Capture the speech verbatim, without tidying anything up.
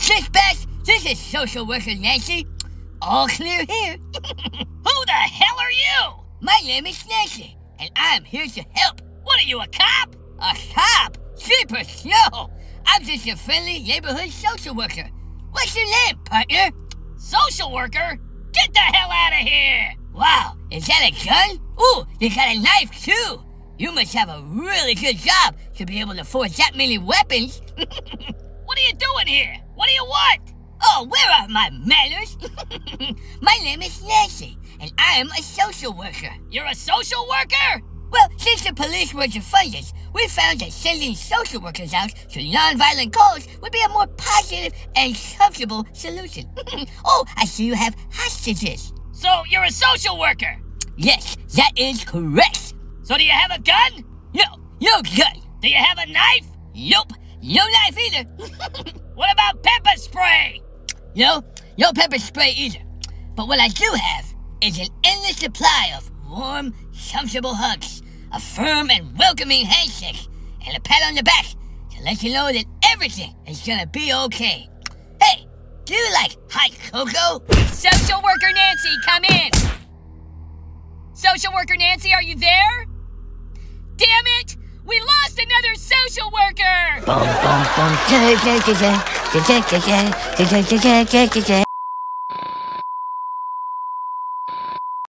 Sit back, this is Social Worker Nancy. All clear here. Who the hell are you? My name is Nancy, and I'm here to help. What are you, a cop? A cop? Jeepers, no. I'm just a friendly neighborhood social worker. What's your name, partner? Social worker? Get the hell out of here! Wow, is that a gun? Ooh, you got a knife too. You must have a really good job to be able to forge that many weapons. What are you doing here? What do you want? Oh, where are my manners? My name is Nancy, and I am a social worker. You're a social worker? Well, since the police were defunded, we found that sending social workers out to nonviolent cause would be a more positive and comfortable solution. Oh, I see you have hostages. So you're a social worker? Yes, that is correct. So do you have a gun? No, no gun. Do you have a knife? Nope, no knife either. What about pepper spray? No, no pepper spray either. But what I do have is an endless supply of warm, comfortable hugs, a firm and welcoming handshake, and a pat on the back to let you know that everything is gonna be okay. Hey, do you like hot cocoa? Social worker Nancy, come in! Social worker Nancy, are you there? Damn it! We lost another social worker! Bum, bum, bum.